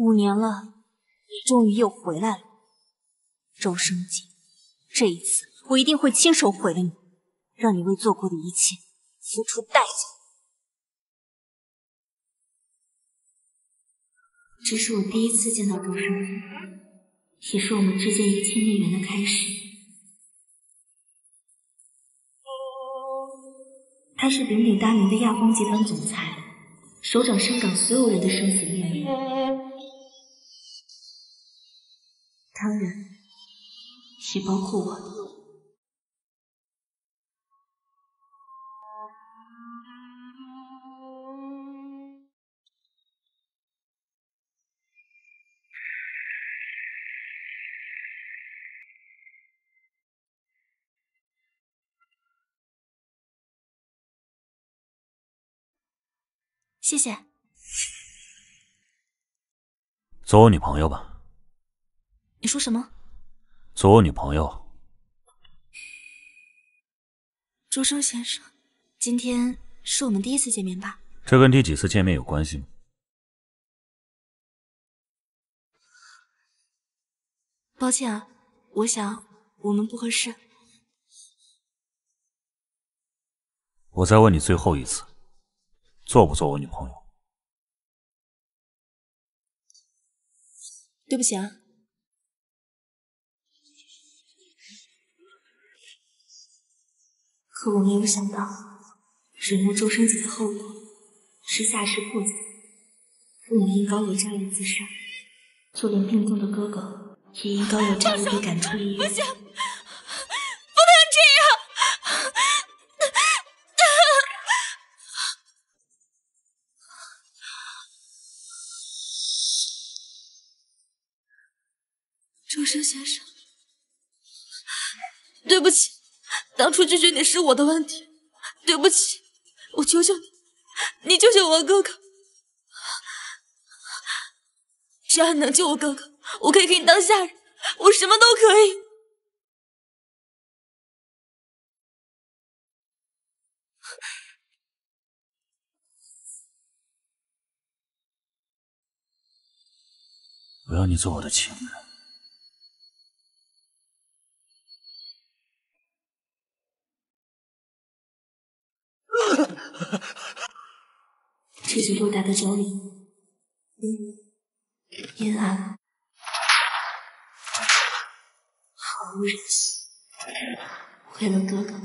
5年了，你终于又回来了，周生锦，这一次我一定会亲手毁了你，让你为做过的一切付出代价。这是我第一次见到周生锦，也是我们之间一切孽缘的开始。他是鼎鼎大名的亚丰集团总裁，手掌香港所有人的生死命运。 当然，也包括我。谢谢。做我女朋友吧。 你说什么？做我女朋友。周生先生，今天是我们第一次见面吧？这跟第几次见面有关系吗？抱歉啊，我想我们不合适。我再问你最后一次，做不做我女朋友？对不起啊。 可我没有想到，惹怒周生锦的后果是下尸破财，父母因高楼炸楼自杀，就连病重的哥哥也因高楼炸楼被赶出了医院。不行，不能这样！周生先生，对不起。 当初拒绝你是我的问题，对不起，我求求你，你救救我哥哥！只要你能救我哥哥，我可以给你当下人，我什么都可以。我要你做我的情人。 这是周达的招领，阴暗，毫无人性。为了哥哥，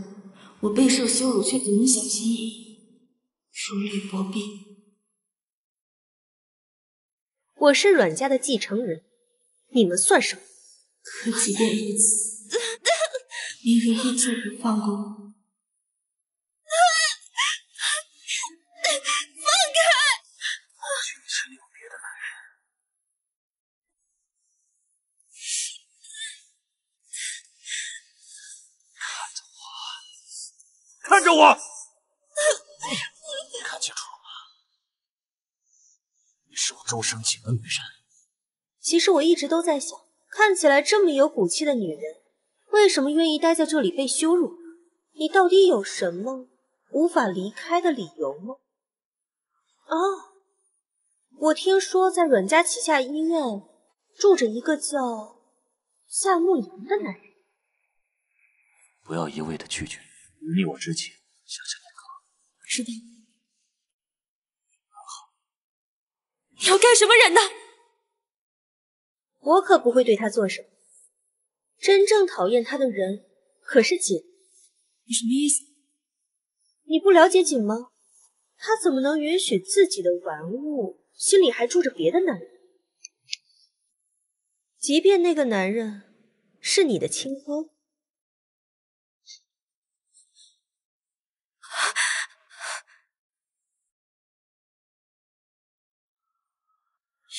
我备受羞辱，却总能小心翼翼，如履薄冰。我是阮家的继承人，你们算什么？可即便如此，命运依旧不放过我。 看着我，看清楚了吗？你是我周生锦的女人。其实我一直都在想，看起来这么有骨气的女人，为什么愿意待在这里被羞辱？你到底有什么无法离开的理由吗？啊，我听说在阮家旗下医院住着一个叫夏慕言的男人。不要一味的拒绝。 你我之情，想想就好。是的。你要干什么人呢？我可不会对他做什么。真正讨厌他的人可是锦。你什么意思？你不了解锦吗？他怎么能允许自己的玩物心里还住着别的男人？即便那个男人是你的亲哥。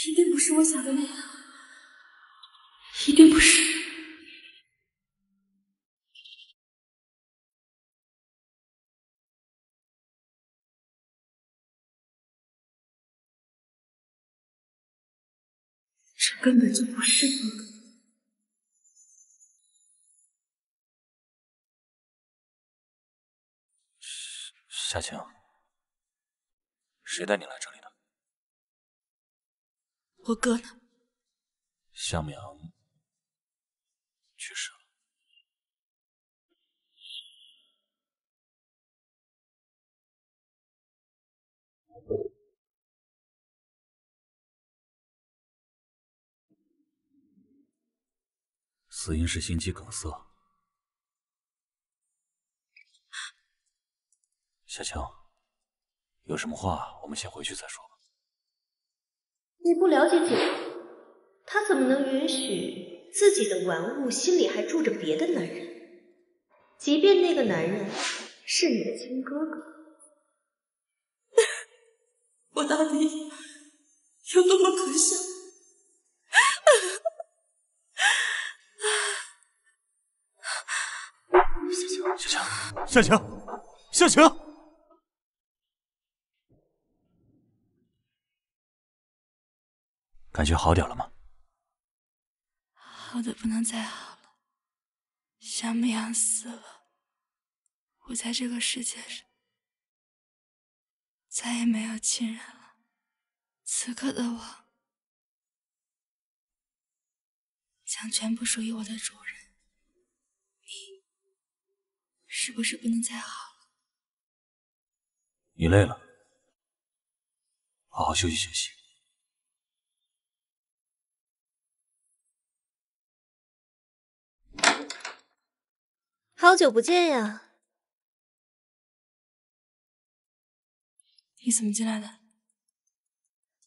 一定不是我想的那样，一定不是。这根本就不是哥哥。 夏晴，谁带你来这里的？我哥呢？向明去世了。死因是心肌梗塞。小青，有什么话我们先回去再说吧。你不了解姐夫。 他怎么能允许自己的玩物心里还住着别的男人？即便那个男人是你的亲哥哥，我到底有多么可笑？夏晴，夏晴，夏晴，夏晴！ 感觉好点了吗？ 好的不能再好了，夏慕阳死了，我在这个世界上再也没有亲人了。此刻的我将全部属于我的主人。你是不是不能再好了？你累了，好好休息休息。 好久不见呀！你怎么进来的？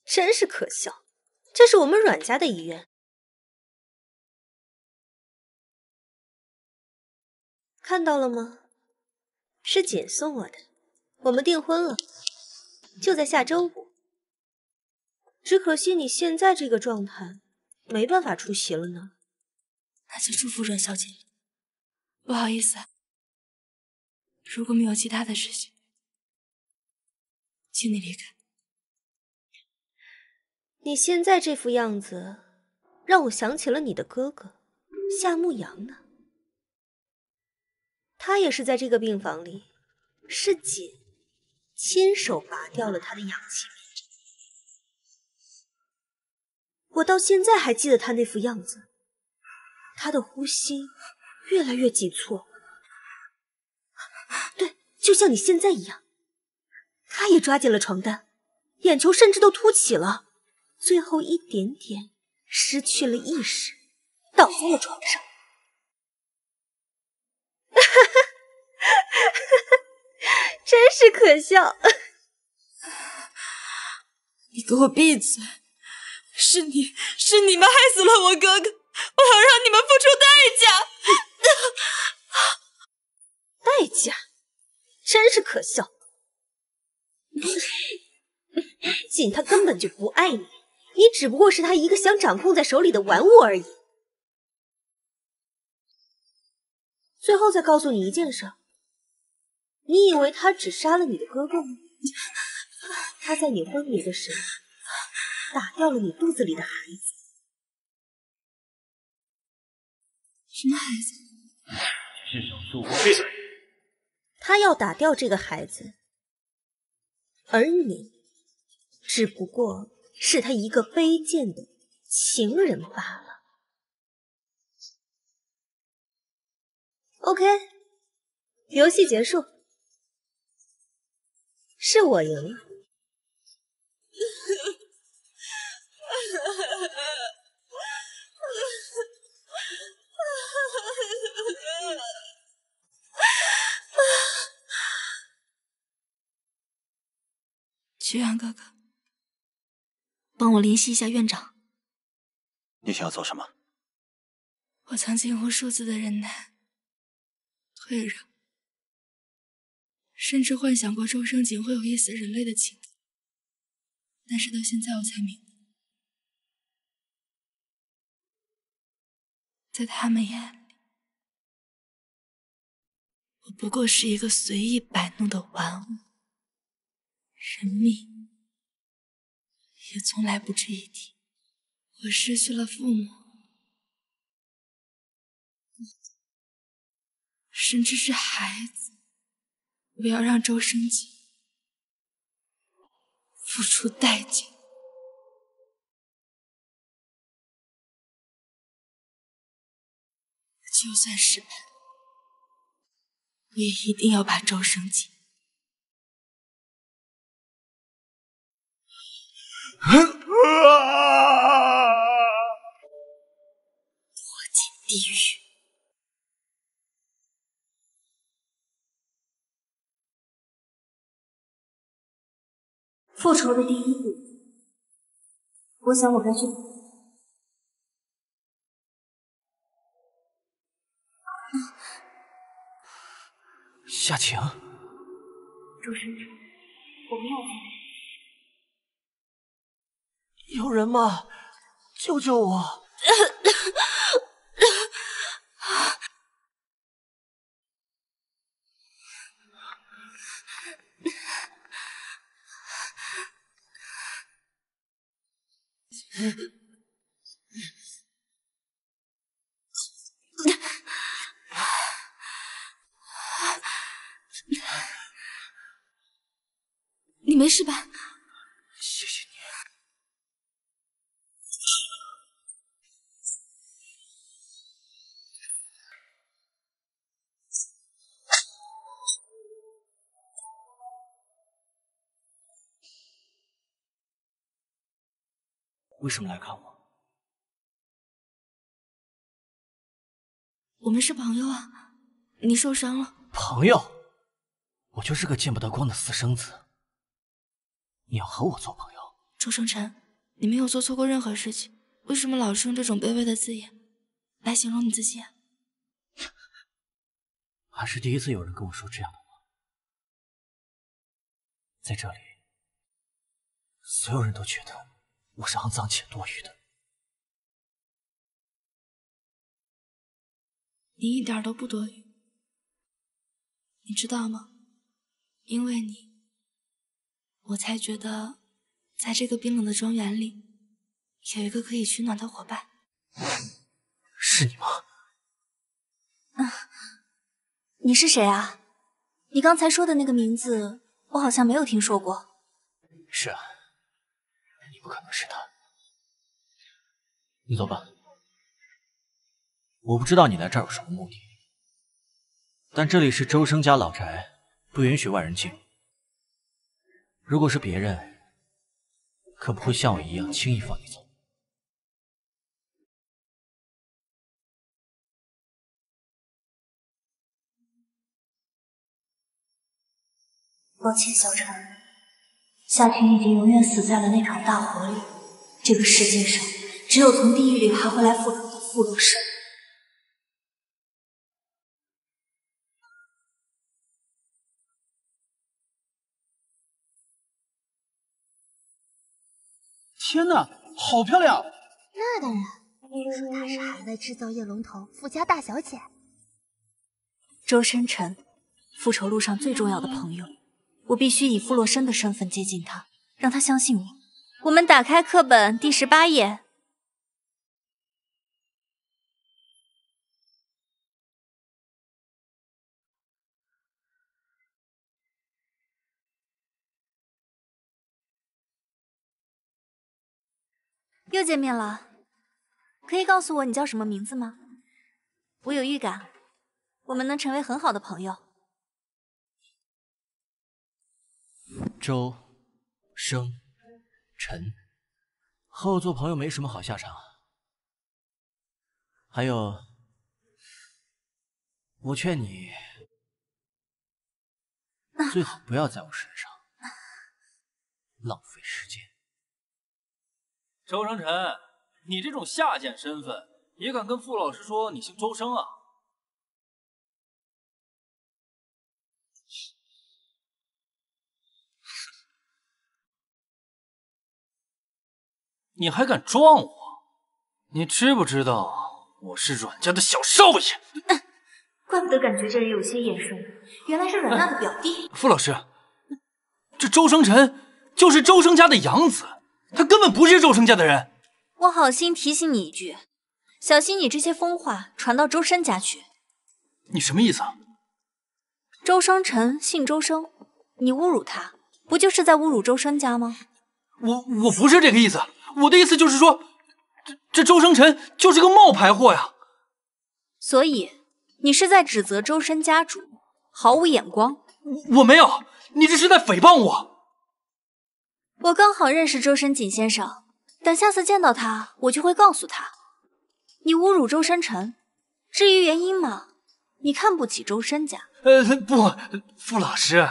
真是可笑，这是我们阮家的医院。看到了吗？是锦送我的，我们订婚了，就在下周五。只可惜你现在这个状态，没办法出席了呢。那就祝福阮小姐了。 不好意思，如果没有其他的事情，请你离开。你现在这副样子，让我想起了你的哥哥夏慕阳呢。他也是在这个病房里，是锦亲手拔掉了他的氧气面罩。我到现在还记得他那副样子，他的呼吸。 越来越急促，对，就像你现在一样。他也抓紧了床单，眼球甚至都凸起了，最后一点点失去了意识，倒在了床上。哈哈，真是可笑！你给我闭嘴！是你们害死了我哥哥，我要让你们付出代价！ 代价，真是可笑！锦他根本就不爱你，你只不过是他一个想掌控在手里的玩物而已。最后再告诉你一件事，你以为他只杀了你的哥哥吗？他在你昏迷的时候打掉了你肚子里的孩子。什么孩子？ 至少做过。闭嘴！他要打掉这个孩子，而你只不过是他一个卑贱的情人罢了。OK， 游戏结束，是我赢了。徐远哥哥，帮我联系一下院长。你想要做什么？我曾经无数次的忍耐、退让，甚至幻想过众生井会有一死人类的情景，但是到现在我才明白，在他们眼里，我不过是一个随意摆弄的玩物。 人命也从来不值一提。我失去了父母，甚至是孩子。我要让周生锦付出代价。就算失败，我也一定要把周生擒。躲进地狱。 复仇的第一步，我想我该去。夏晴，周生，我没有你。有人吗？救救我！你没事吧？谢谢你。为什么来看我？ 我们是朋友啊，你受伤了。朋友，我就是个见不得光的私生子。你要和我做朋友？周生辰，你没有做错过任何事情，为什么老是用这种卑微的字眼来形容你自己啊？还是第一次有人跟我说这样的话。在这里，所有人都觉得我是肮脏且多余的。 你一点都不多余，你知道吗？因为你，我才觉得，在这个冰冷的庄园里，有一个可以取暖的伙伴。是你吗？啊，你是谁啊？你刚才说的那个名字，我好像没有听说过。是啊，你不可能是他。你走吧。 我不知道你来这儿有什么目的，但这里是周生家老宅，不允许外人进入。如果是别人，可不会像我一样轻易放你走。抱歉，小城，夏晴已经永远死在了那场大火里。这个世界上，只有从地狱里爬回来复仇的复仇者。 天哪，好漂亮！那当然，说她是海外制造业龙头傅家大小姐。周深辰，复仇路上最重要的朋友，我必须以傅洛生的身份接近他，让他相信我。我们打开课本第18页。又见面了，可以告诉我你叫什么名字吗？我有预感，我们能成为很好的朋友。周生辰，和我做朋友没什么好下场。还有，我劝你最好不要在我身上浪费时间。 周生辰，你这种下贱身份也敢跟傅老师说你姓周生啊？你还敢撞我？你知不知道我是阮家的小少爷？怪不得感觉这人有些眼熟，原来是阮娜的表弟。傅老师，这周生辰就是周生家的养子。 他根本不是周生家的人。我好心提醒你一句，小心你这些疯话传到周深家去。你什么意思啊？周生辰姓周生，你侮辱他，不就是在侮辱周深家吗？我不是这个意思，我的意思就是说，这周生辰就是个冒牌货呀。所以你是在指责周深家主毫无眼光？我没有，你这是在诽谤我。我刚好认识周深锦先生，等下次见到他，我就会告诉他，你侮辱周深辰。至于原因嘛，你看不起周深家。不，傅老师，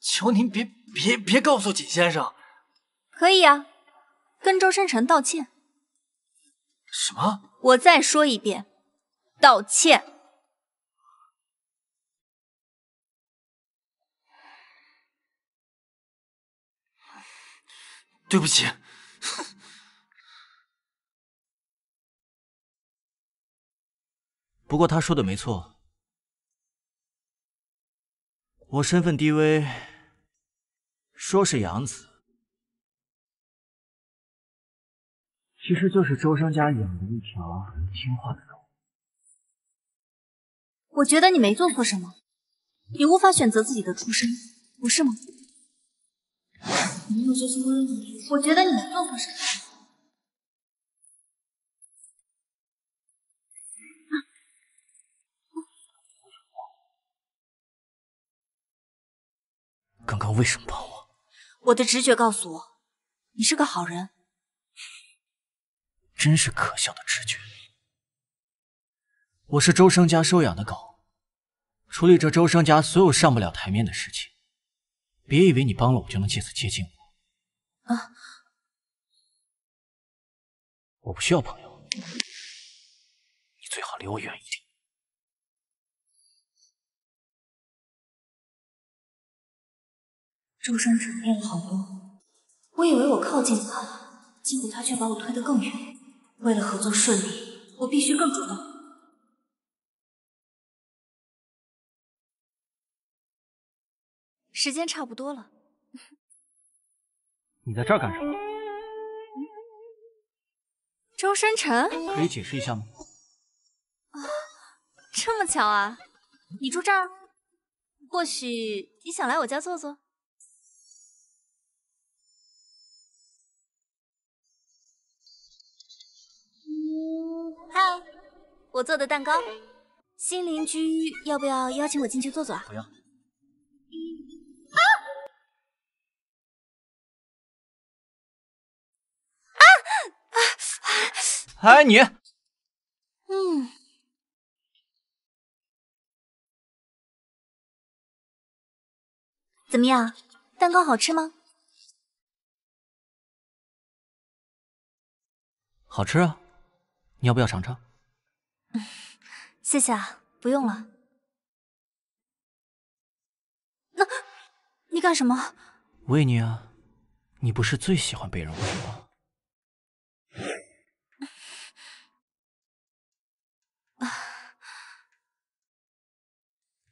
求您别告诉锦先生。可以啊，跟周深辰道歉。什么？我再说一遍，道歉。对不起。不过他说的没错，我身份低微，说是养子。 其实就是周生家养的一条听话的狗。我觉得你没做错什么，你无法选择自己的出身，不是吗？我觉得你没做错什么。刚刚为什么帮我？我的直觉告诉我，你是个好人。 真是可笑的直觉！我是周生家收养的狗，处理着周生家所有上不了台面的事情。别以为你帮了我就能借此接近我。啊！我不需要朋友，你最好离我远一点。周生沉淀了好多，我以为我靠近他，结果他却把我推得更远。 为了合作顺利，我必须更主动。时间差不多了。你在这儿干什么？周深辰，可以解释一下吗？啊，这么巧啊！你住这儿？或许你想来我家坐坐？ 嗨，我做的蛋糕。新邻居要不要邀请我进去坐坐啊？不要。哎，你。嗯。怎么样，蛋糕好吃吗？好吃啊。 你要不要尝尝？谢谢啊，不用了。那，你干什么？喂你啊，你不是最喜欢被人喂吗？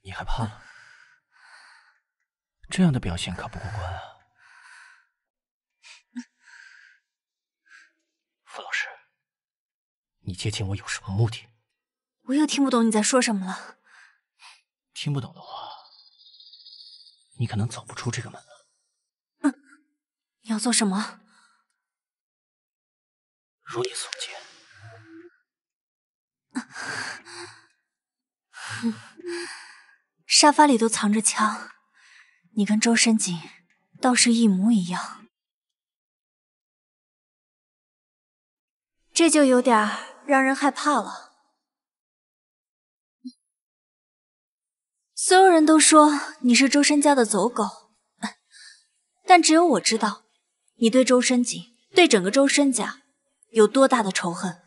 你害怕了？这样的表现可不过关啊。傅老师。 你接近我有什么目的？我又听不懂你在说什么了。听不懂的话，你可能走不出这个门了。嗯，你要做什么？如你所见。沙发里都藏着枪，你跟周深锦倒是一模一样。这就有点儿。 让人害怕了。所有人都说你是周深家的走狗，但只有我知道，你对周深锦、对整个周深家有多大的仇恨。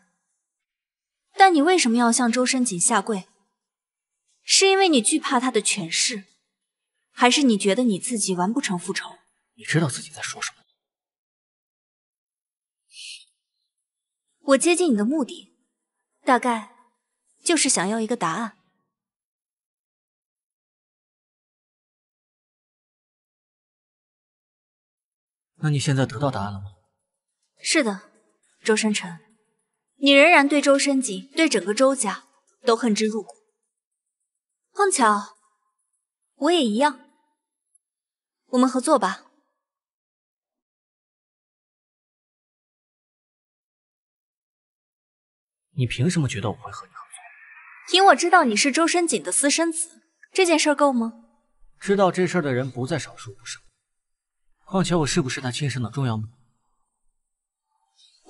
但你为什么要向周深锦下跪？是因为你惧怕他的权势，还是你觉得你自己完不成复仇？你知道自己在说什么？ 我接近你的目的，大概就是想要一个答案。那你现在得到答案了吗？是的，周深辰，你仍然对周深锦、对整个周家都恨之入骨。碰巧，我也一样。我们合作吧。 你凭什么觉得我会和你合作？凭我知道你是周深锦的私生子，这件事够吗？知道这事儿的人不在少数，不是？况且我是不是他亲生的重要吗？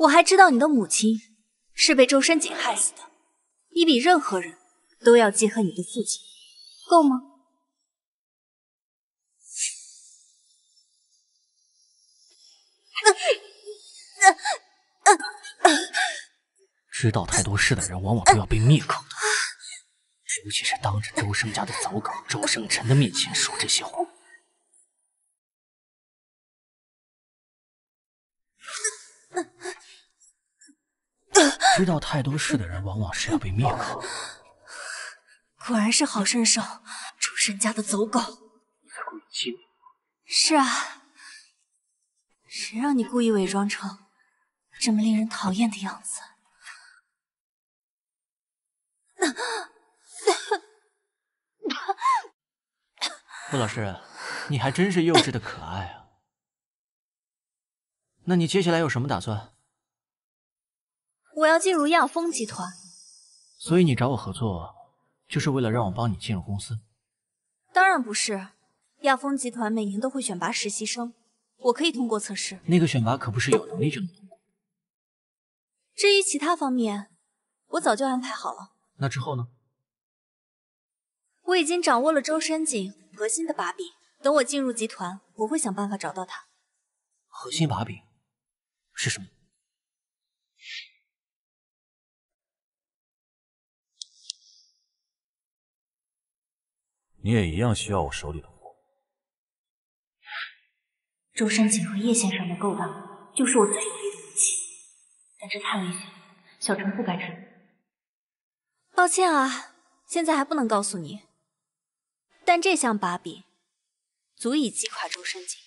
我还知道你的母亲是被周深锦害死的，你比任何人都要记恨你的父亲，够吗？知道太多事的人，往往都要被灭口的。尤其是当着周生家的走狗周生辰的面前说这些话。知道太多事的人，往往是要被灭口。果然是好身手，周生家的走狗。你在故意欺骗我？是啊，谁让你故意伪装成这么令人讨厌的样子？ 顾老师，你还真是幼稚的可爱啊！那你接下来有什么打算？我要进入亚丰集团。所以你找我合作，就是为了让我帮你进入公司？当然不是，亚丰集团每年都会选拔实习生，我可以通过测试。那个选拔可不是有能力就能通过。至于其他方面，我早就安排好了。那之后呢？我已经掌握了周深井。 核心的把柄，等我进入集团，我会想办法找到他。核心把柄是什么？你也一样需要我手里的货。周深锦和叶先生的勾当，就是我最有力的武器，但这太危险，小城不该知道。抱歉啊，现在还不能告诉你。 但这项把柄足以击垮周深锦。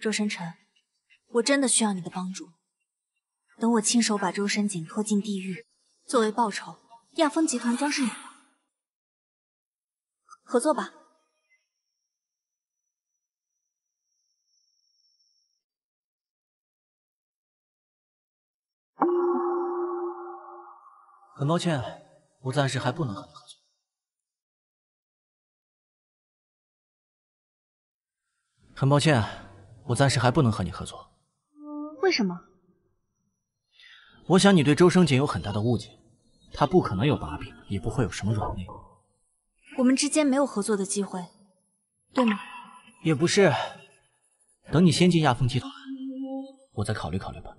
周深辰，我真的需要你的帮助。等我亲手把周深锦拖进地狱，作为报酬，亚丰集团将是你的。合作吧。很抱歉，我暂时还不能和你合作。 很抱歉，我暂时还不能和你合作。为什么？我想你对周生锦有很大的误解，他不可能有把柄，也不会有什么软肋。我们之间没有合作的机会，对吗？也不是，等你先进亚丰集团，我再考虑考虑吧。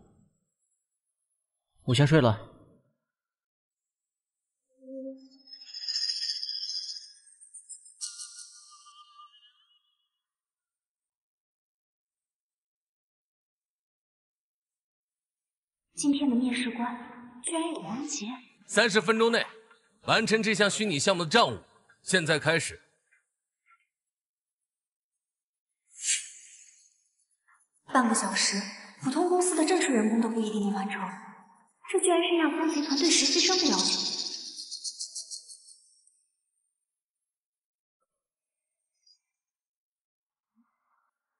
我先睡了。 今天的面试官居然有王杰。30分钟内完成这项虚拟项目的账务，现在开始。半个小时，普通公司的正式员工都不一定能完成，这居然是亚丰集团对实习生的要求。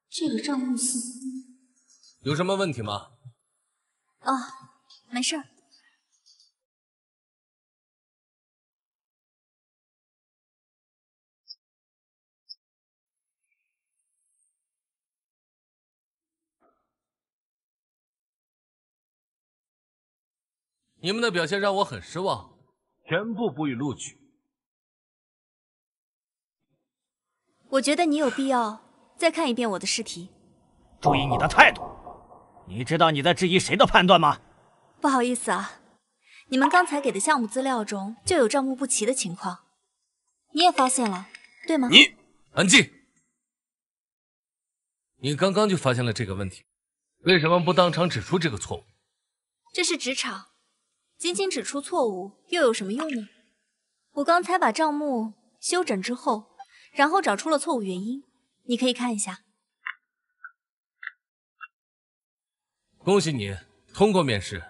这个账目信息有什么问题吗？ 哦，没事儿。你们的表现让我很失望，全部不予录取。我觉得你有必要再看一遍我的试题。注意你的态度。 你知道你在质疑谁的判断吗？不好意思啊，你们刚才给的项目资料中就有账目不齐的情况，你也发现了，对吗？你安静！你刚刚就发现了这个问题，为什么不当场指出这个错误？这是职场，仅仅指出错误又有什么用呢？我刚才把账目修整之后，然后找出了错误原因，你可以看一下。 恭喜你通过面试，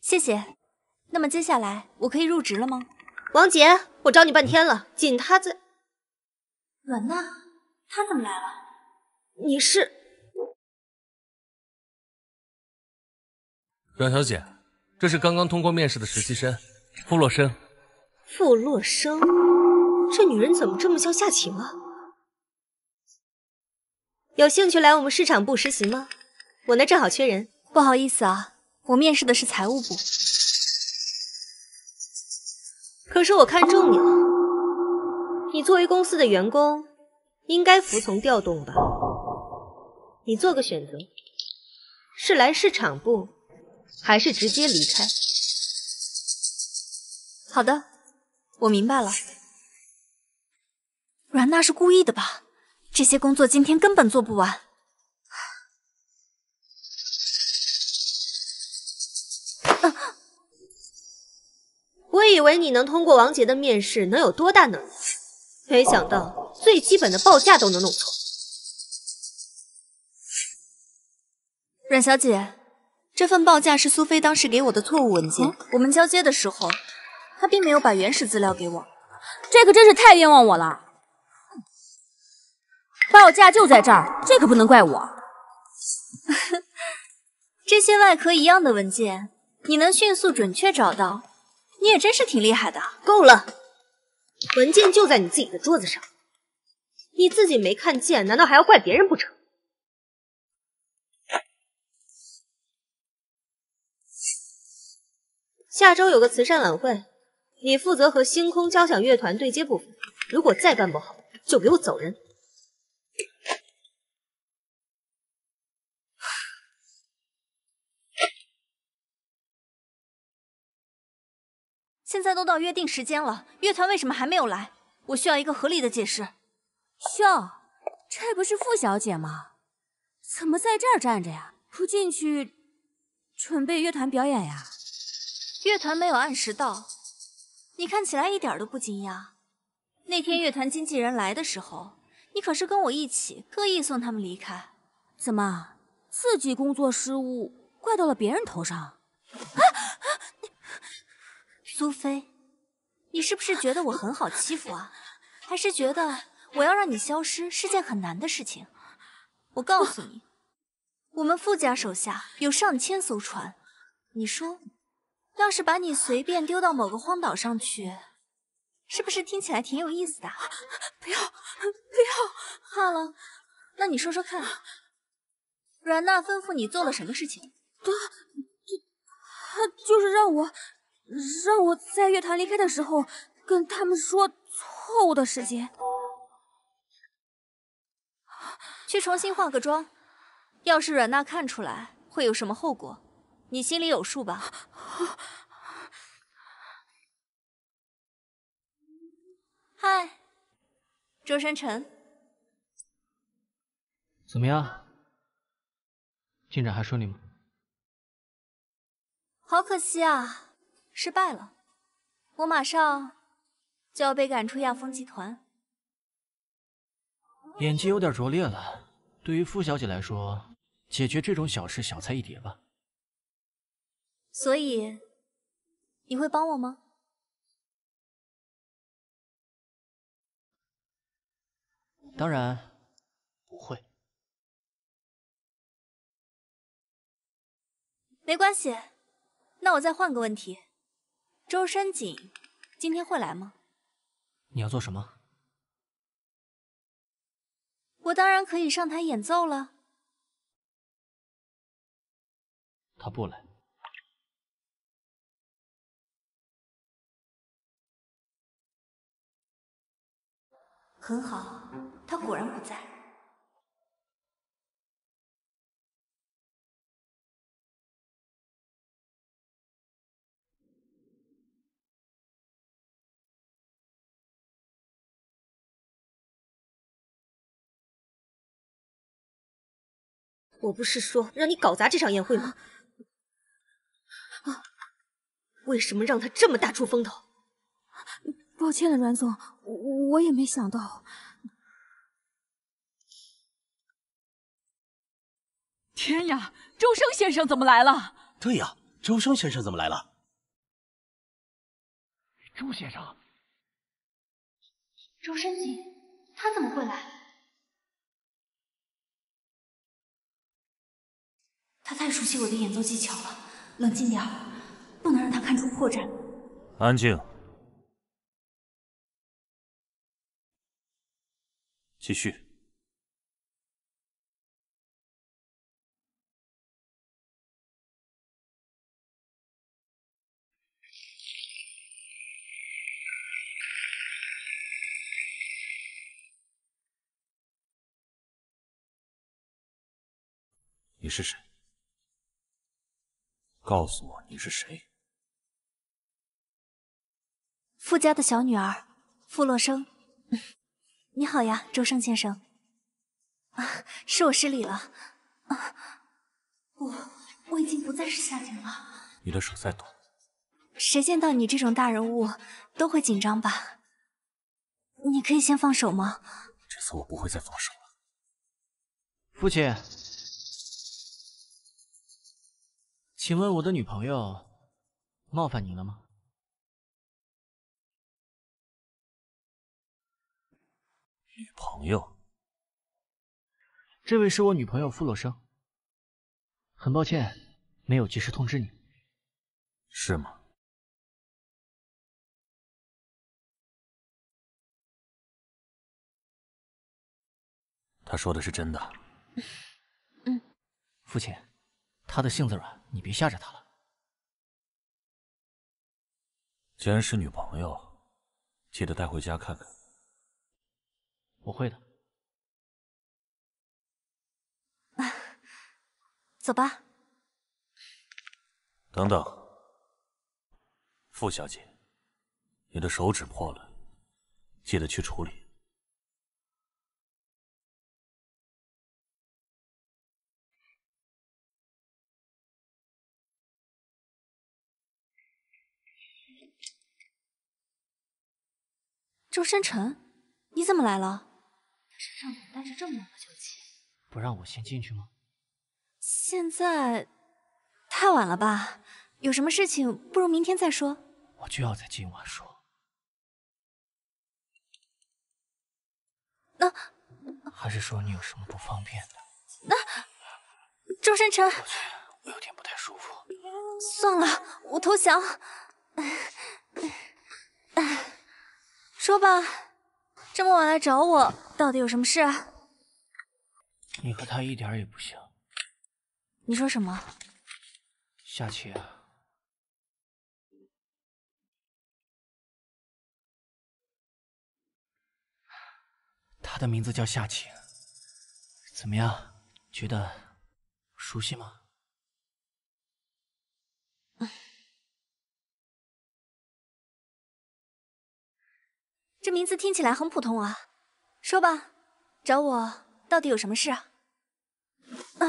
谢谢。那么接下来我可以入职了吗？王杰，我找你半天了，锦他在。阮娜，她怎么来了？你是阮小姐，这是刚刚通过面试的实习生傅洛生，傅洛生，这女人怎么这么像夏晴啊？有兴趣来我们市场部实习吗？我那正好缺人。不好意思啊，我面试的是财务部。可是我看中你了，你作为公司的员工，应该服从调动吧？你做个选择，是来市场部，还是直接离开？好的，我明白了。阮娜是故意的吧？这些工作今天根本做不完。我以为你能通过王杰的面试能有多大能耐，没想到最基本的报价都能弄错。阮小姐，这份报价是苏菲当时给我的错误文件。我们交接的时候，她并没有把原始资料给我，这可真是太冤枉我了。报价就在这儿，这可不能怪我。这些外壳一样的文件，你能迅速准确找到，你也真是挺厉害的。够了，文件就在你自己的桌子上，你自己没看见，难道还要怪别人不成？下周有个慈善晚会，你负责和星空交响乐团对接部分，如果再办不好，就给我走人。现在都到约定时间了，乐团为什么还没有来？我需要一个合理的解释。哟，这不是傅小姐吗？怎么在这儿站着呀？不进去准备乐团表演呀？乐团没有按时到，你看起来一点都不惊讶。那天乐团经纪人来的时候，你可是跟我一起特意送他们离开。怎么，自己工作失误，怪到了别人头上？苏菲，你是不是觉得我很好欺负啊？还是觉得我要让你消失是件很难的事情？我告诉你，我们傅家手下有上千艘船，你说，要是把你随便丢到某个荒岛上去，是不是听起来挺有意思的？不要，不要！怕了？那你说说看，阮娜吩咐你做了什么事情？她就是让我在乐团离开的时候跟他们说错误的时间，去重新化个妆。要是阮娜看出来会有什么后果，你心里有数吧？嗨，周深辰，怎么样？进展还顺利吗？好可惜啊，失败了，我马上就要被赶出亚风集团。演技有点拙劣了，对于傅小姐来说，解决这种小事小菜一碟吧。所以，你会帮我吗？当然不会。没关系，那我再换个问题。周深景今天会来吗？你要做什么？我当然可以上台演奏了。他不来。很好，他果然不在。我不是说让你搞砸这场宴会吗？为什么让他这么大出风头？抱歉了，阮总，我也没想到。天呀，周生先生怎么来了？对呀，周生先生怎么来了？周先生，周深景，他怎么会来？他太熟悉我的演奏技巧了，冷静点，不能让他看出破绽。安静。继续。 你是谁？告诉我你是谁。傅家的小女儿，傅洛生。你好呀，周生先生。啊，是我失礼了。啊，我已经不再是夏景了。你的手再抖。谁见到你这种大人物都会紧张吧？你可以先放手吗？这次我不会再放手了。父亲。 请问我的女朋友冒犯您了吗？女朋友，这位是我女朋友傅洛生。很抱歉，没有及时通知你。是吗？他说的是真的。嗯，父亲。 他的性子软，你别吓着他了。既然是女朋友，记得带回家看看。我会的。啊，走吧。等等，傅小姐，你的手指破了，记得去处理。 周深辰，你怎么来了？身上怎么带着这么多的酒气？不让我先进去吗？现在太晚了吧？有什么事情不如明天再说。我就要在今晚说。那、还是说你有什么不方便的？周深辰，我有点不太舒服。算了，我投降。说吧，这么晚来找我，到底有什么事啊？你和他一点也不像。你说什么？夏琪啊，他的名字叫夏琪，怎么样？觉得熟悉吗？这名字听起来很普通啊，说吧，找我到底有什么事啊？啊，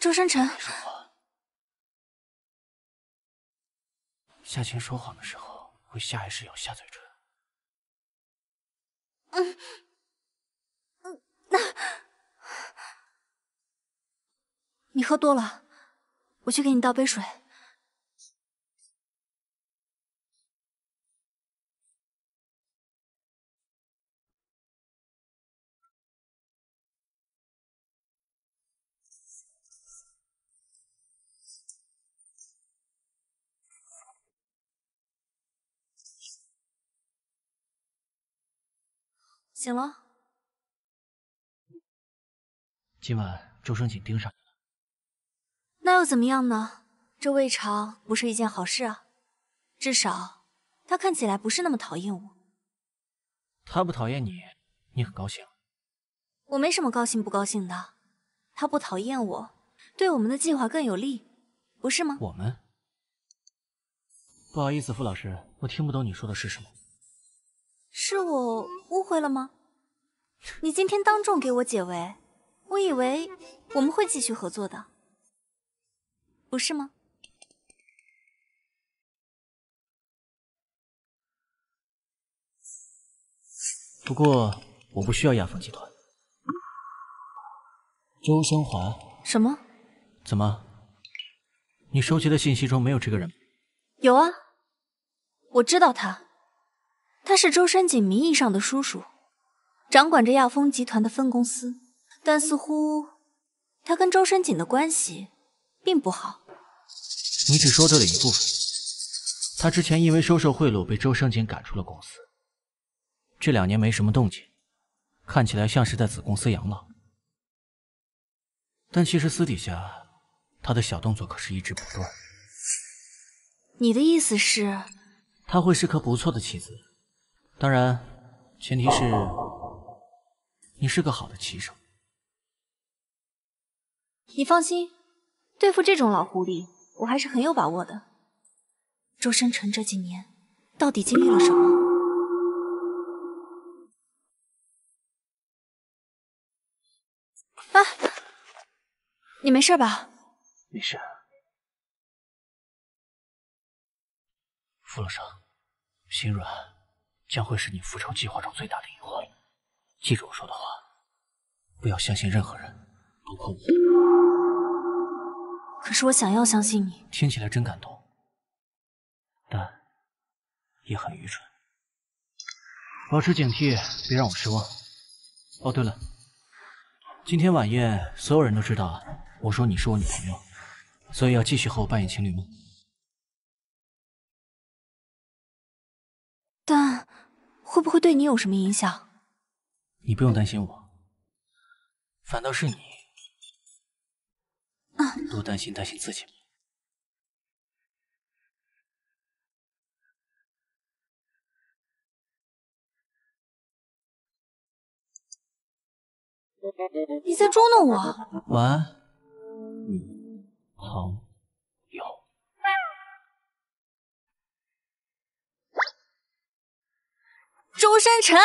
周深辰，夏晴说谎的时候会下意识咬下嘴唇。那你喝多了，我去给你倒杯水。 醒了。今晚周生锦盯上你了，那又怎么样呢？这未尝不是一件好事啊，至少他看起来不是那么讨厌我。他不讨厌你，你很高兴。我没什么高兴不高兴的，他不讨厌我，对我们的计划更有利，不是吗？我们？不好意思，傅老师，我听不懂你说的是什么。 是我误会了吗？你今天当众给我解围，我以为我们会继续合作的，不是吗？不过我不需要亚峰集团。周生华？什么？怎么？你收集的信息中没有这个人？有啊，我知道他。 他是周深锦名义上的叔叔，掌管着亚丰集团的分公司，但似乎他跟周深锦的关系并不好。你只说对了一部分。他之前因为收受贿赂被周深锦赶出了公司，这2年没什么动静，看起来像是在子宫饲养老，但其实私底下他的小动作可是一直不断。你的意思是，他会是颗不错的棋子，当然前提是你是个好的棋手。你放心，对付这种老狐狸，我还是很有把握的。周深辰这几年到底经历了什么？ 你没事吧？没事，傅洛生，心软将会是你复仇计划中最大的隐患。记住我说的话，不要相信任何人，包括我。可是我想要相信你。听起来真感动，但也很愚蠢。保持警惕，别让我失望。哦，对了，今天晚宴所有人都知道了。 我说你是我女朋友，所以要继续和我扮演情侣梦。但会不会对你有什么影响？你不用担心我，反倒是你，多担心担心自己。你在捉弄我！晚安。 女朋友，周深辰。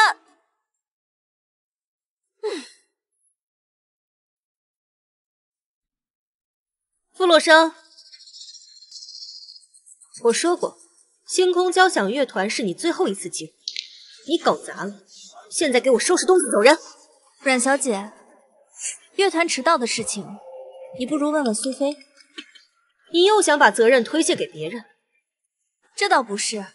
傅洛生，我说过，星空交响乐团是你最后一次机会，你搞砸了，现在给我收拾东西走人。阮小姐，乐团迟到的事情。 你不如问问苏菲，你又想把责任推卸给别人？这倒不是，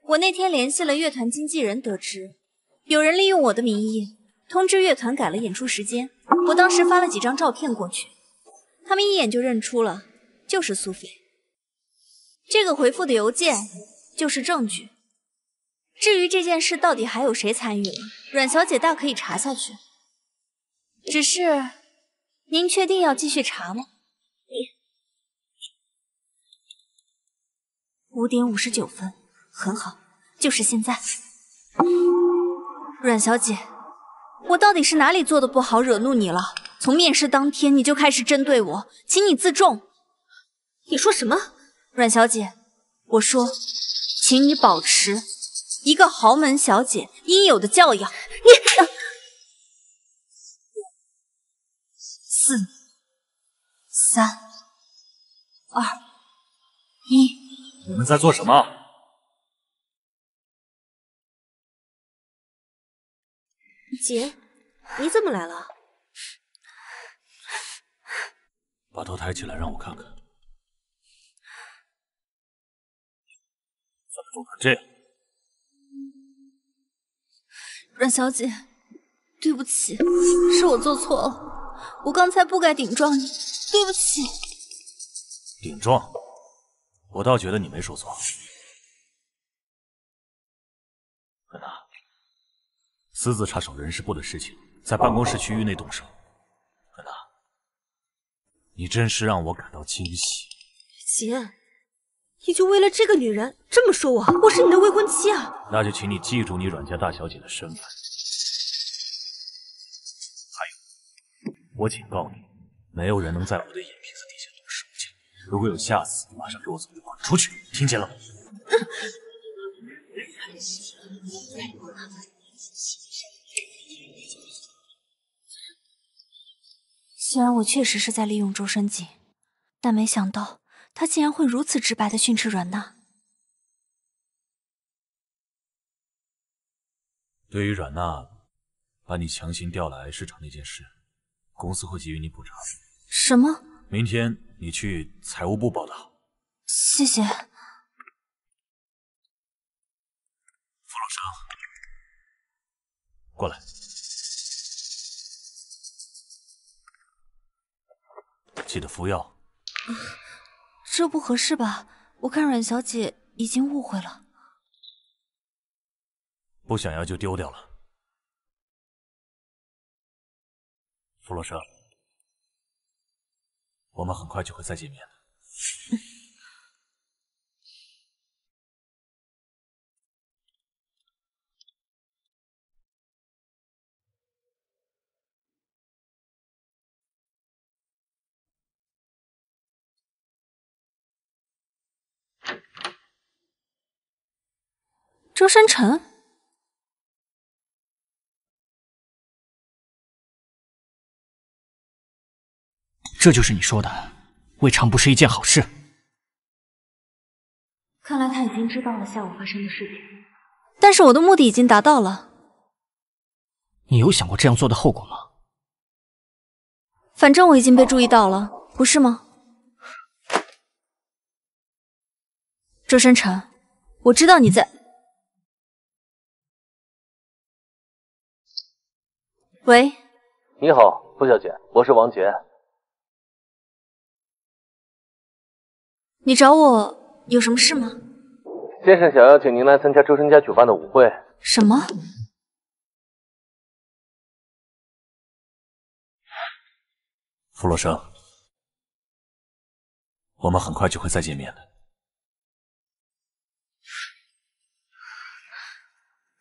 我那天联系了乐团经纪人，得知有人利用我的名义通知乐团改了演出时间。我当时发了几张照片过去，他们一眼就认出了，就是苏菲。这个回复的邮件就是证据。至于这件事到底还有谁参与了，阮小姐大可以查下去。只是。 您确定要继续查吗？5:59，很好，就是现在。阮小姐，我到底是哪里做的不好，惹怒你了？从面试当天你就开始针对我，请你自重。你说什么？阮小姐，我说，请你保持一个豪门小姐应有的教养。你。 4、3、2、1，你们在做什么？姐，你怎么来了？把头抬起来，让我看看。怎么弄成这样？阮小姐，对不起，是我做错了。 我刚才不该顶撞你，对不起。顶撞？我倒觉得你没说错。安娜，私自插手人事部的事情，在办公室区域内动手。安娜，你真是让我感到惊喜。姐，你就为了这个女人这么说我？我是你的未婚妻啊！那就请你记住你阮家大小姐的身份。 我警告你，没有人能在我的眼皮子底下动手脚。如果有下次，马上给我从这滚出去，听见了吗？虽然我确实是在利用周深锦，但没想到他竟然会如此直白的训斥阮娜。对于阮娜把你强行调来市场那件事。 公司会给予你补偿。什么？明天你去财务部报道。谢谢。傅洛生，过来。记得服药。这不合适吧？我看阮小姐已经误会了。不想要就丢掉了。弗洛舍，我们很快就会再见面的。周深辰。 这就是你说的，未尝不是一件好事。看来他已经知道了下午发生的事情，但是我的目的已经达到了。你有想过这样做的后果吗？反正我已经被注意到了，不是吗？周深辰，我知道你在。喂，你好，傅小姐，我是王杰。 你找我有什么事吗？先生想邀请您来参加周深家举办的舞会。什么？傅洛生，我们很快就会再见面的。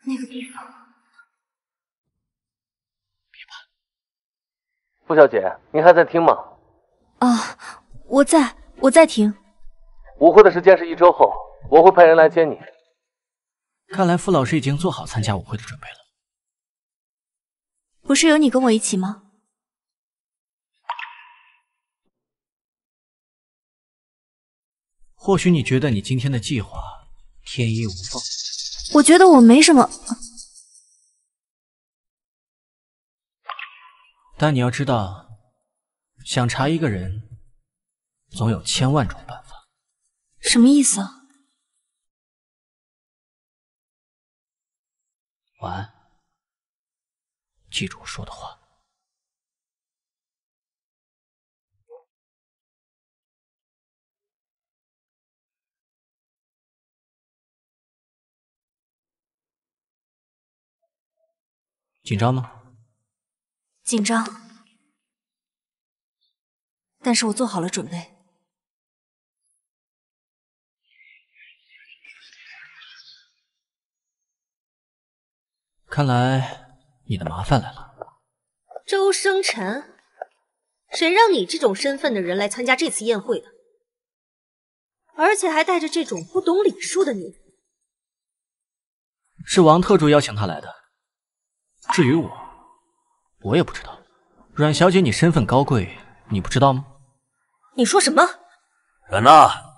那个地方，别怕。傅小姐，您还在听吗？啊，我在听。 舞会的时间是1周后，我会派人来接你。看来傅老师已经做好参加舞会的准备了。不是有你跟我一起吗？或许你觉得你今天的计划天衣无缝。我觉得我没什么。但你要知道，想查一个人，总有千万种办法。 什么意思啊？晚安，记住我说的话。紧张吗？紧张，但是我做好了准备。 看来你的麻烦来了，周生辰，谁让你这种身份的人来参加这次宴会的？而且还带着这种不懂礼数的你。是王特助邀请他来的。至于我，我也不知道。阮小姐，你身份高贵，你不知道吗？你说什么？阮娜。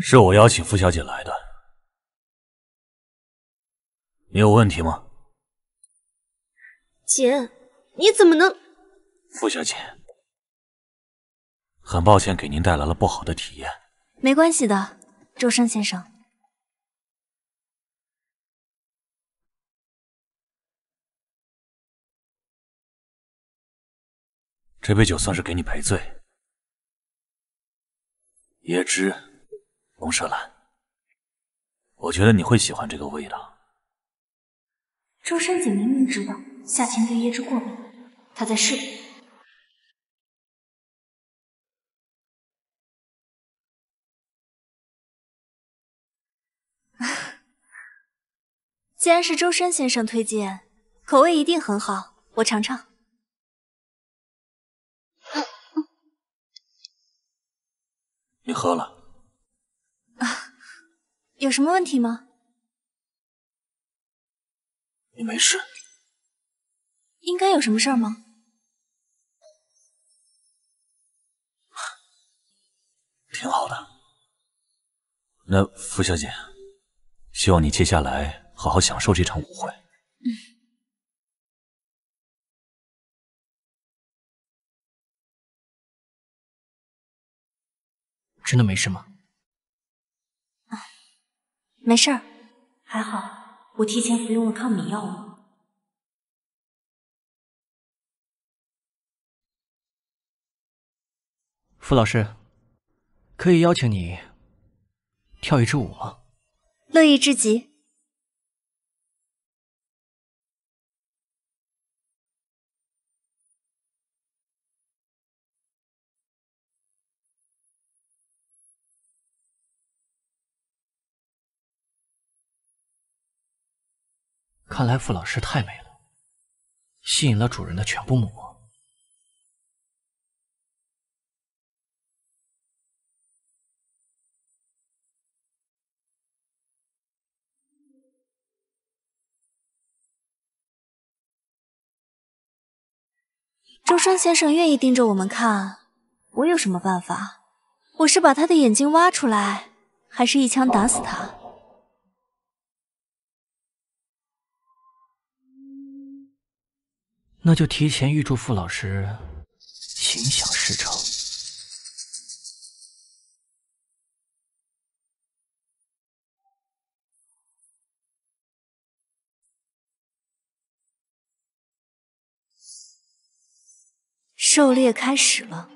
是我邀请傅小姐来的，你有问题吗？姐，你怎么能？傅小姐，很抱歉给您带来了不好的体验。没关系的，周生先生。这杯酒算是给你赔罪。椰汁。 龙舌兰，我觉得你会喜欢这个味道。周深姐明明知道夏晴对椰汁过敏，她在试。既然是周深先生推荐，口味一定很好，我尝尝。 你喝了。 啊，有什么问题吗？你没事。应该有什么事儿吗？挺好的。那傅小姐，希望你接下来好好享受这场舞会。嗯。 真的没事吗？ 没事儿，还好我提前服用了抗敏药物。傅老师，可以邀请你跳一支舞吗？乐意至极。看来傅老师太美了，吸引了主人的全部目光。 周深先生愿意盯着我们看，我有什么办法？我是把他的眼睛挖出来，还是一枪打死他？那就提前预祝傅老师心想事成。狩猎开始了。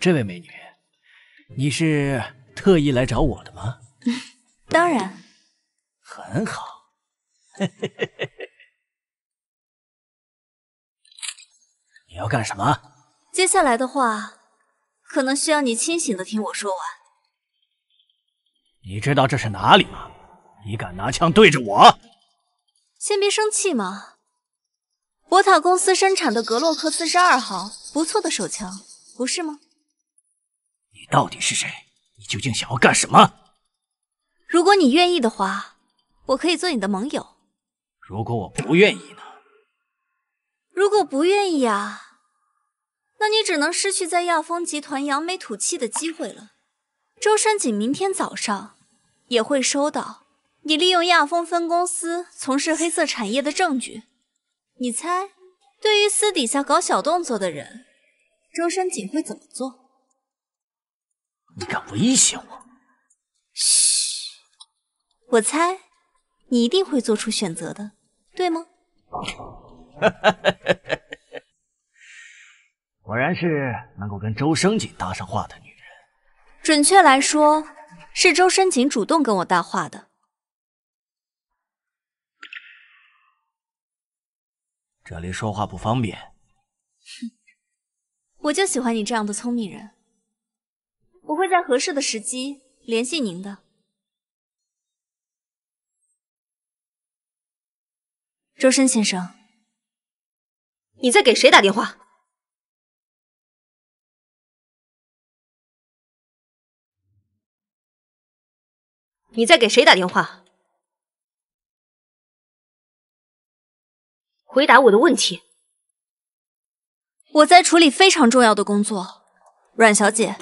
这位美女，你是特意来找我的吗？当然。很好。你要干什么？接下来的话。 可能需要你清醒的听我说完。你知道这是哪里吗？你敢拿枪对着我？先别生气嘛。博塔公司生产的格洛克42号，不错的手枪，不是吗？你到底是谁？你究竟想要干什么？如果你愿意的话，我可以做你的盟友。如果我不愿意呢？如果不愿意啊？ 那你只能失去在亚丰集团扬眉吐气的机会了。周山景明天早上也会收到你利用亚丰分公司从事黑色产业的证据。你猜，对于私底下搞小动作的人，周山景会怎么做？你敢威胁我？嘘，我猜你一定会做出选择的，对吗？果然是能够跟周生锦搭上话的女人。准确来说，是周生锦主动跟我搭话的。这里说话不方便。哼，我就喜欢你这样的聪明人。我会在合适的时机联系您的。周深先生，你在给谁打电话？ 你在给谁打电话？回答我的问题。我在处理非常重要的工作，阮小姐，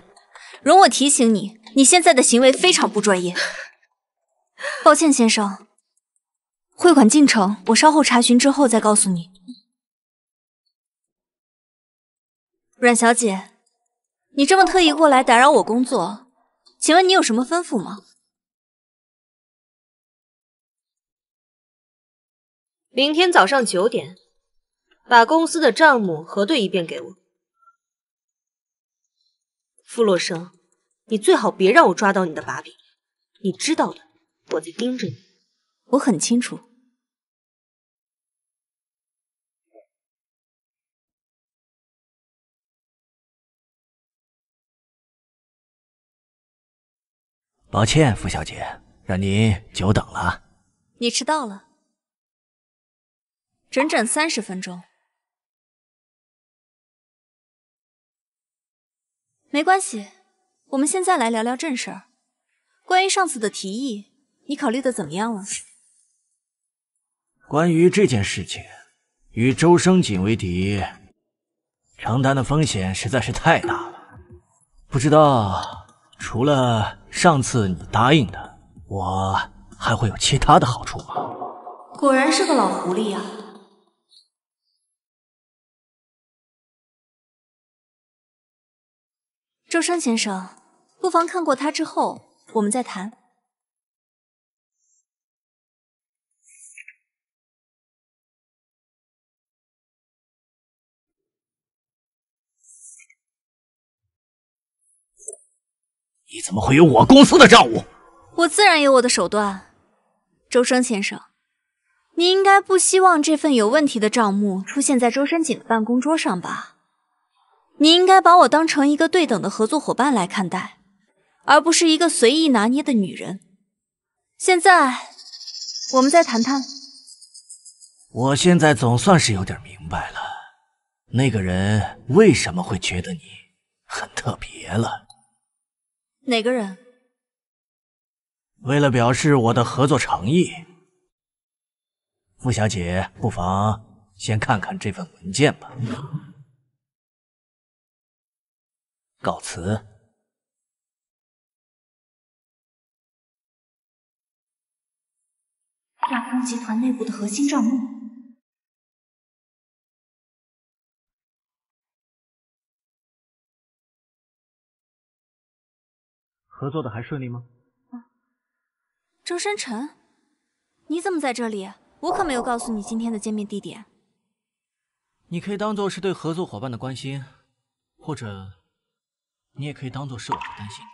容我提醒你，你现在的行为非常不专业。抱歉，先生，汇款进程我稍后查询之后再告诉你。阮小姐，你这么特意过来打扰我工作，请问你有什么吩咐吗？ 明天早上9点，把公司的账目核对一遍给我。傅洛生，你最好别让我抓到你的把柄，你知道的，我在盯着你。我很清楚。抱歉，傅小姐，让您久等了。你迟到了。 整整30分钟，没关系。我们现在来聊聊正事儿。关于上次的提议，你考虑的怎么样了？关于这件事情，与周生锦为敌，承担的风险实在是太大了。不知道除了上次你答应的，我还会有其他的好处吗？果然是个老狐狸啊！ 周生先生，不妨看过他之后，我们再谈。你怎么会有我公司的账务？我自然有我的手段。周生先生，你应该不希望这份有问题的账目出现在周深井的办公桌上吧？你应该把我当成一个对等的合作伙伴来看待，而不是一个随意拿捏的女人。现在，我们再谈谈。我现在总算是有点明白了，那个人为什么会觉得你很特别了。哪个人？为了表示我的合作诚意，傅小姐不妨先看看这份文件吧。告辞。 亚空集团内部的核心账目，合作的还顺利吗？啊，周深辰，你怎么在这里？我可没有告诉你今天的见面地点。你可以当做是对合作伙伴的关心，或者你也可以当做是我的担心。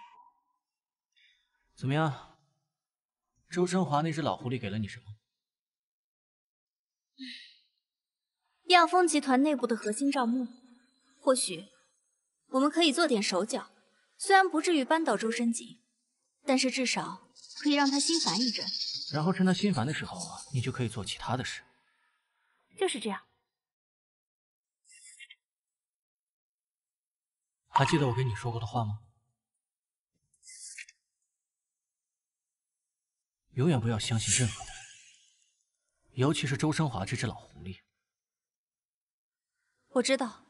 怎么样？ 周生华那只老狐狸给了你什么？亚风集团内部的核心账目，或许我们可以做点手脚，虽然不至于扳倒周深井，但是至少可以让他心烦一阵。然后趁他心烦的时候，你就可以做其他的事。就是这样。还记得我跟你说过的话吗？ 永远不要相信任何人，尤其是周生华这只老狐狸。我知道，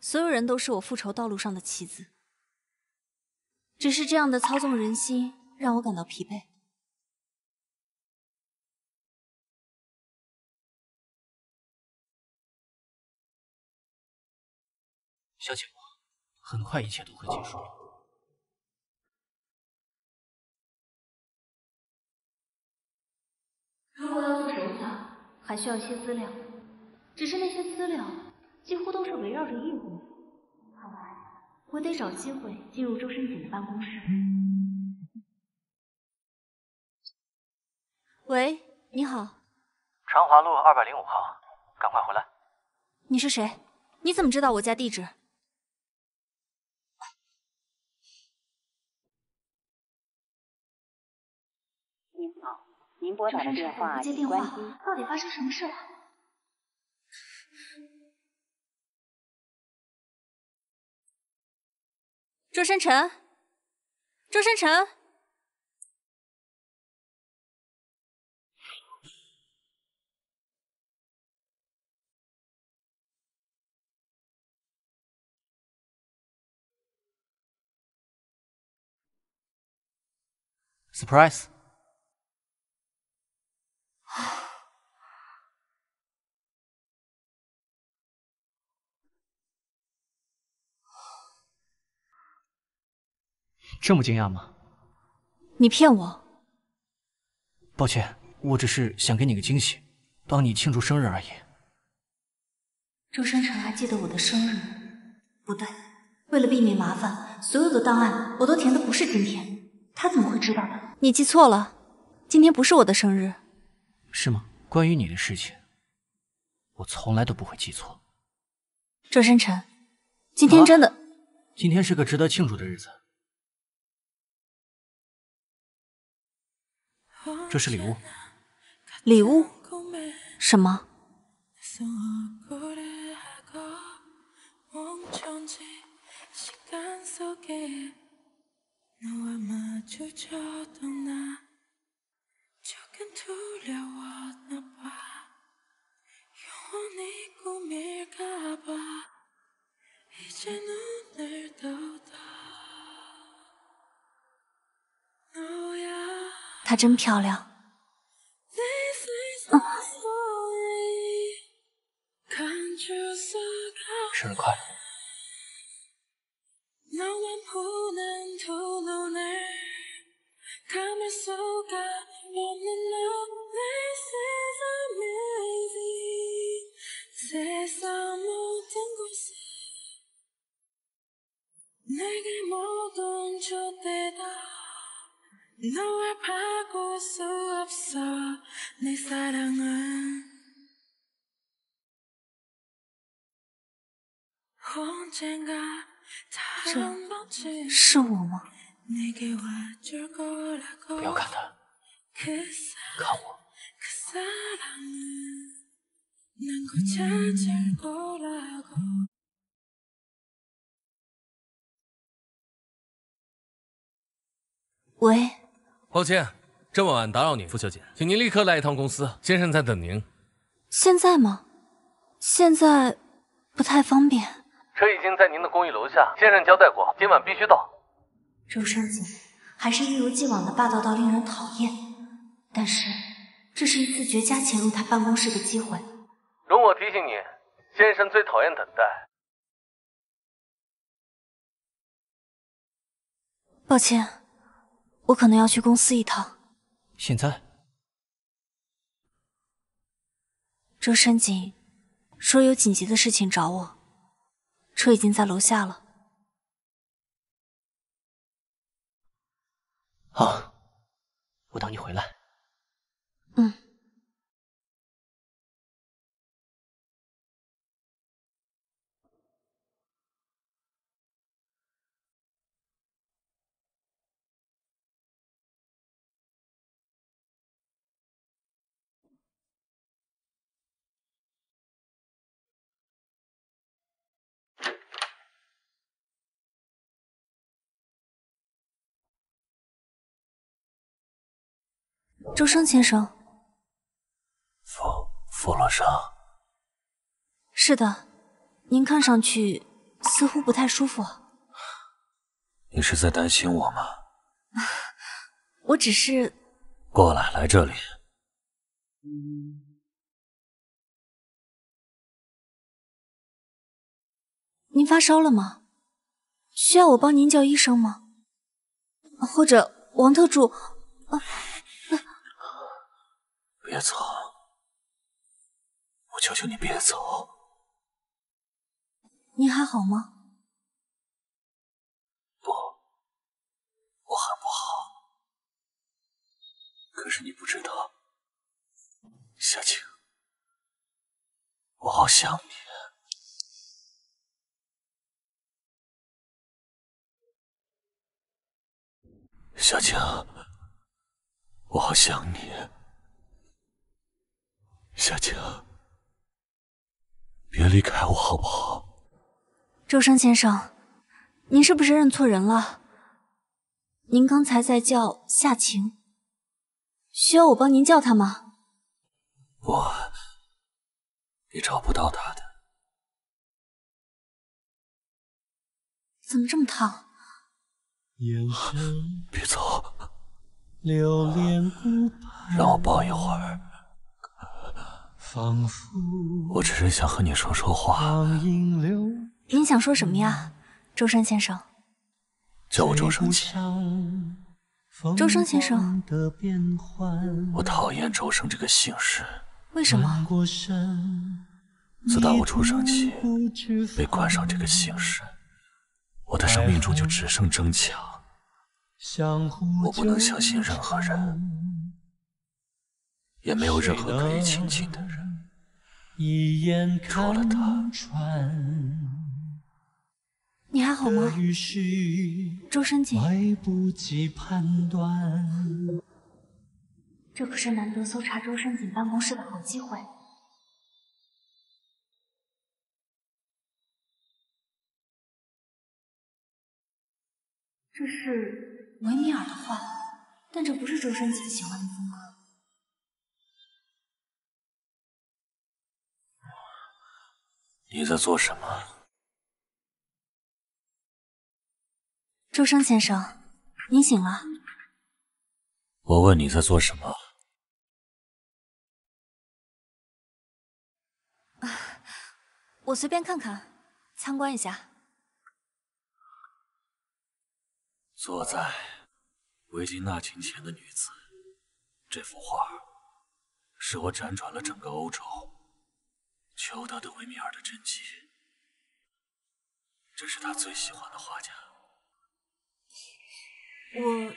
所有人都是我复仇道路上的棋子。只是这样的操纵人心，让我感到疲惫。相信我，很快一切都会结束了。 如果要做手脚，还需要一些资料，只是那些资料几乎都是围绕着业务。看来我得找机会进入周深井的办公室。喂，你好。长华路205号，赶快回来。你是谁？你怎么知道我家地址？您好。 您拨打的电话已经关机。到底发生什么事了？周深辰，周深辰，surprise。 这么惊讶吗？你骗我！抱歉，我只是想给你个惊喜，帮你庆祝生日而已。周深辰还记得我的生日？不对，为了避免麻烦，所有的档案我都填的不是今天，他怎么会知道的？你记错了，今天不是我的生日。 是吗？关于你的事情，我从来都不会记错。周深辰，今天真的、今天是个值得庆祝的日子。这是礼物。礼物？什么？她真漂亮。生日快乐！ 내게 모든 주대다 너와 바꿀 수 없어 내 사랑은 언젠가 다른 번쯤 내게 와줄 거라고 不要看他，看我。그 사랑은 난 곧 찾을 거라고 喂，抱歉，这么晚打扰您，傅小姐，请您立刻来一趟公司，先生在等您。现在吗？现在不太方便。车已经在您的公寓楼下，先生交代过，今晚必须到。周山总还是一如既往的霸道到令人讨厌，但是这是一次绝佳潜入他办公室的机会。容我提醒你，先生最讨厌等待。抱歉。 我可能要去公司一趟。现在，周深井说有紧急的事情找我，车已经在楼下了。好，我等你回来。嗯。周生先生，傅洛生，是的，您看上去似乎不太舒服。你是在担心我吗？我只是过来，来这里。您发烧了吗？需要我帮您叫医生吗？或者王特助？别走！我求求你别走！你还好吗？不，我很不好。可是你不知道，夏晴，我好想你。夏晴，我好想你。 夏晴，别离开我好不好？周生先生，您是不是认错人了？您刚才在叫夏晴，需要我帮您叫她吗？不，你找不到她的。怎么这么烫？别走，让我抱一会儿。 我只是想和你说说话。您想说什么呀，周深先生？叫我周生姐。周生先生，我讨厌周生这个姓氏。为什么？自打我出生起，被冠上这个姓氏，我的生命中就只剩争抢。我不能相信任何人。 也没有任何可以亲近的人，除了他。你还好吗，周深姐？这可是难得搜查周深井办公室的好机会。这是维米尔的话，但这不是周深姐喜欢的风格。 你在做什么，周生先生？您醒了？我问你在做什么？我随便看看，参观一下。坐在维京纳琴前的女子，这幅画是我辗转了整个欧洲。 求得的维米尔的真迹，这是他最喜欢的画家。我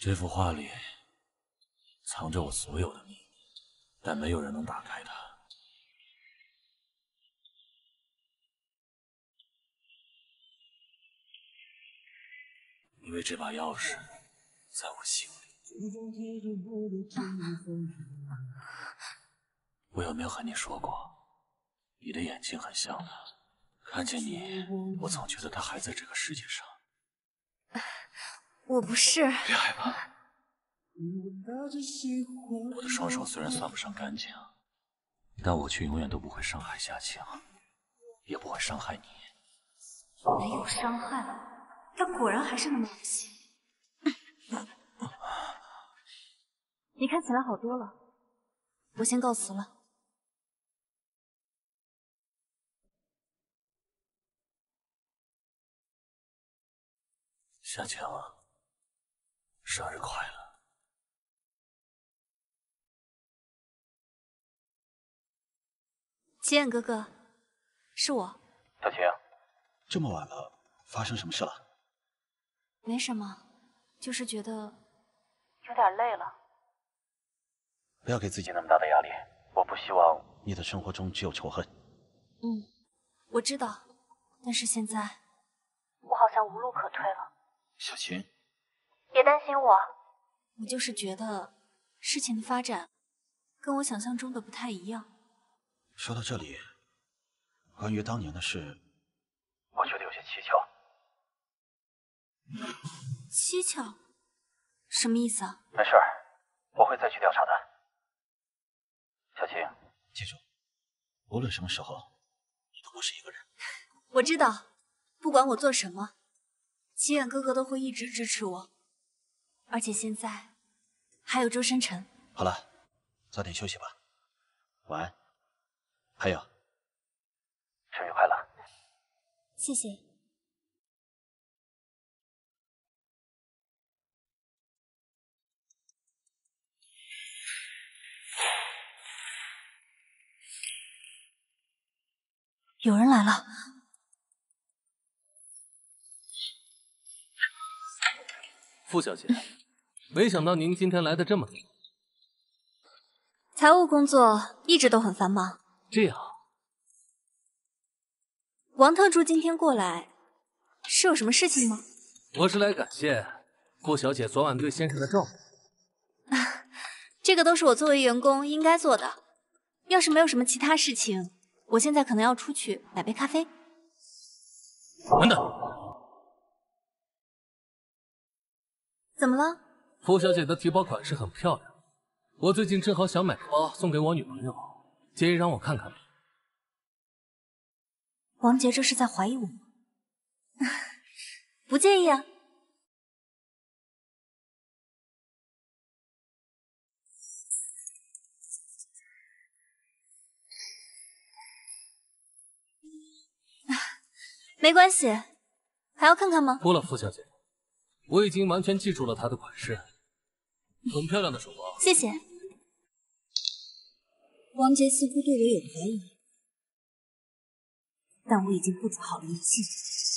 这幅画里藏着我所有的秘密，但没有人能打开它。因为这把钥匙在我心里。我有没有和你说过，你的眼睛很像他？ 看见你，我总觉得他还在这个世界上。我不是。别害怕。我的双手虽然算不上干净，但我却永远都不会伤害夏晴，也不会伤害你。没有伤害，他果然还是那么恶心。你看起来好多了，我先告辞了。 夏晴，生日快乐！齐远哥哥，是我。大晴，这么晚了，发生什么事了？没什么，就是觉得有点累了。不要给自己那么大的压力，我不希望你的生活中只有仇恨。嗯，我知道，但是现在我好像无路可退了。 小晴，别担心我，我就是觉得事情的发展跟我想象中的不太一样。说到这里，关于当年的事，我觉得有些蹊跷。蹊跷？什么意思啊？没事，我会再去调查的。小晴，记住，无论什么时候，你都不是一个人。我知道，不管我做什么。 齐远哥哥都会一直支持我，而且现在还有周深辰。好了，早点休息吧，晚安。还有，生日快乐！谢谢。有人来了。 傅小姐，没想到您今天来的这么早。财务工作一直都很繁忙。这样，王特助今天过来是有什么事情吗？我是来感谢傅小姐昨晚对先生的照顾。这个都是我作为员工应该做的。要是没有什么其他事情，我现在可能要出去买杯咖啡。等等。 怎么了？傅小姐的提包款式很漂亮，我最近正好想买个包送给我女朋友，建议让我看看。王杰这是在怀疑我吗？不介意啊。没关系，还要看看吗？不了，傅小姐。 我已经完全记住了它的款式，很漂亮的手包。谢谢。王杰似乎对我有怀疑，但我已经布置好了一切。